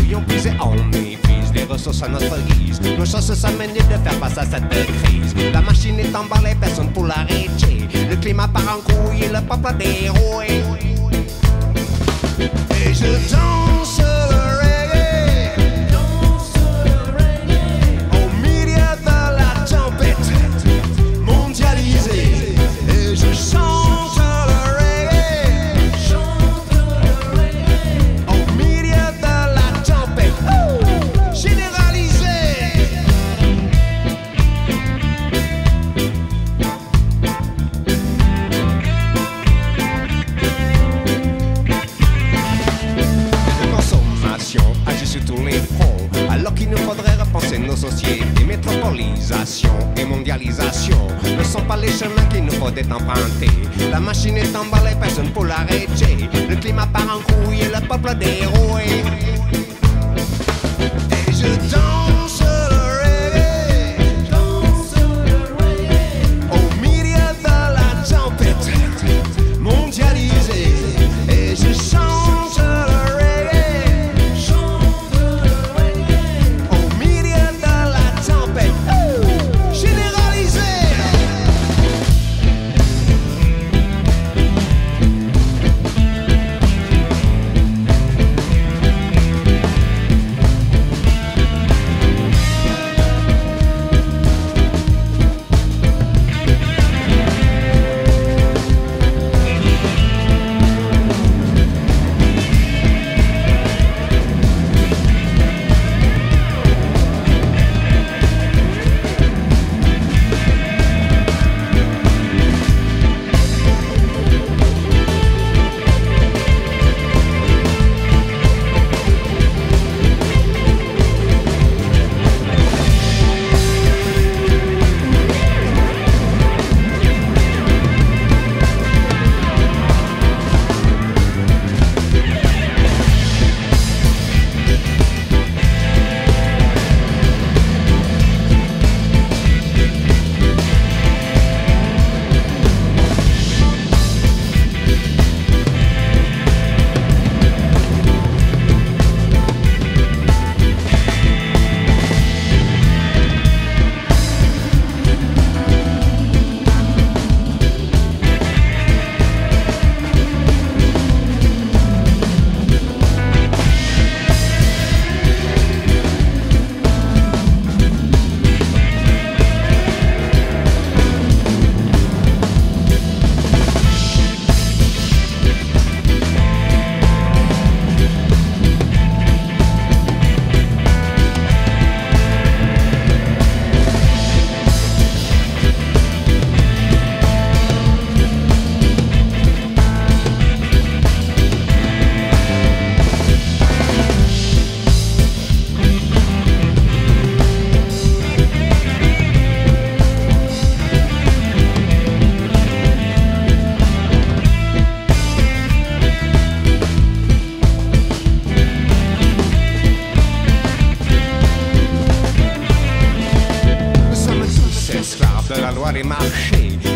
essayons puiser en méprise les ressources à notre guise. Nos chances s'amènent de faire face à cette crise. La machine est en branle, personne pour l'arrêter. Le climat part en couille et le peuple a déroué. Et je danse le reggae, au milieu de la tempête mondialisée. Et je chante. Alors qu'il nous faudrait repenser nos sociétés. Métropolisation et mondialisation ne sont pas les chemins qu'il nous faudrait emprunter. La machine est emballée, personne pour l'arrêter. Le climat part en couille et le peuple déroué. Et je danse le reggae au milieu de la tempête mondialisée. Et je chante le reggae.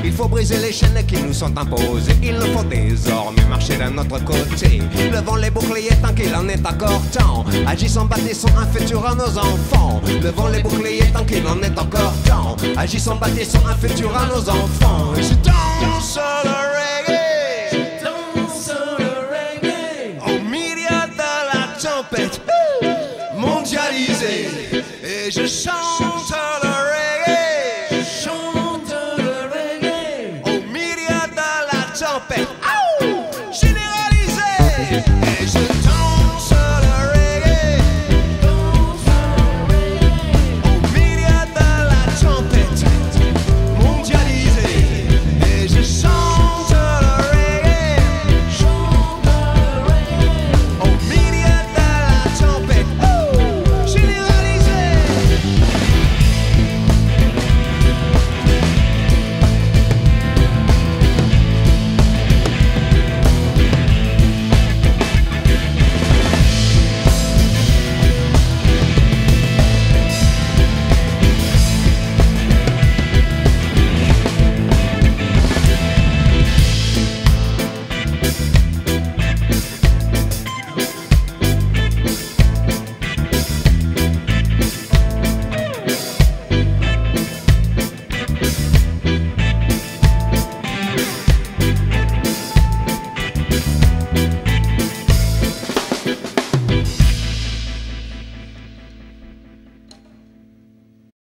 Il faut briser les chaînes qui nous sont imposées. Il nous faut désormais marcher d'un autre côté. Levons les boucliers tant qu'il en est encore temps. Agissons, bâtissons un futur à nos enfants. Levons les boucliers tant qu'il en est encore temps. Agissons, bâtissons un futur à nos enfants. Et je danse le reggae, je danse le reggae au milieu de la tempête mondialisée. Et je chante.